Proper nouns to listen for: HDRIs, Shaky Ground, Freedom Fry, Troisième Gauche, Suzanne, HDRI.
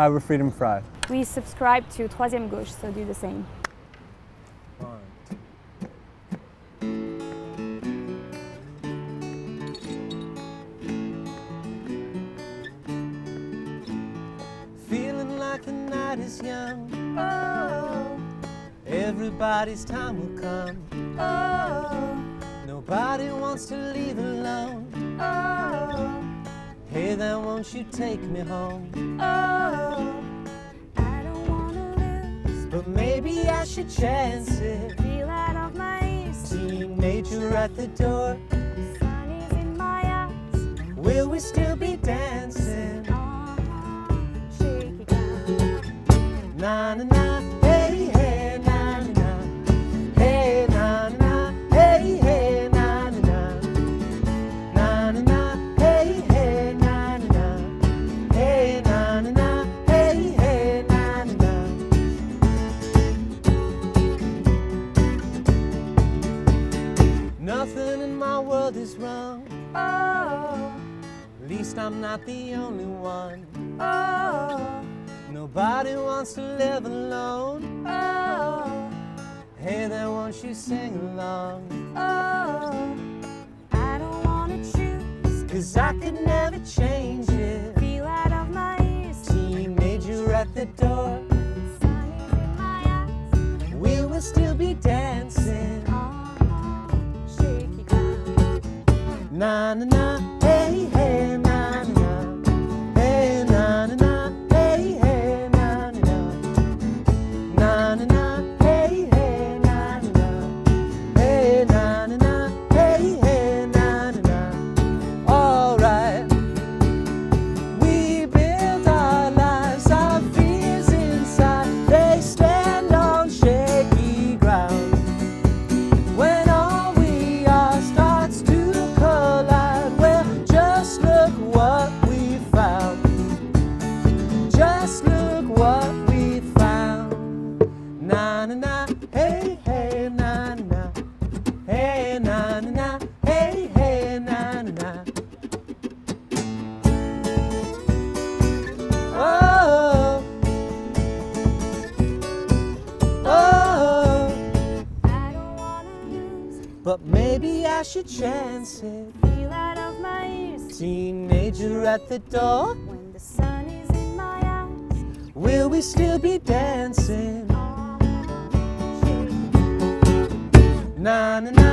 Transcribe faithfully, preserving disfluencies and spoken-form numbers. Hi, we're Freedom Fry. We subscribe to Troisième Gauche, so do the same. Feeling like the night is young, oh, everybody's time will come, oh, nobody wants to leave alone, oh, hey there, won't you take me home, oh, I don't wanna lose, but maybe I should chance it, feel out of my ears, see nature at the door, the sun is in my eyes, will we still be dancing? Na na na, hey hey, na na na, hey na na, hey hey, na na na, na na na, hey hey, na na na, hey na na, hey hey, na na na. Nothing in my world is wrong. Oh, at least I'm not the only one. Oh. Nobody wants to live alone. Oh, hey there, won't you sing along? Oh, I don't wanna choose, 'cause I could never change it. Feel out of my ears, teenager at the door, the sun is in my eyes, we will still be dancing on Shaky Ground. Na na na, hey hey, na na na, hey na na na. But maybe I should chance it. Feel out of my ears, teenager at the door, when the sun is in my eyes, will we still be dancing? Na na na.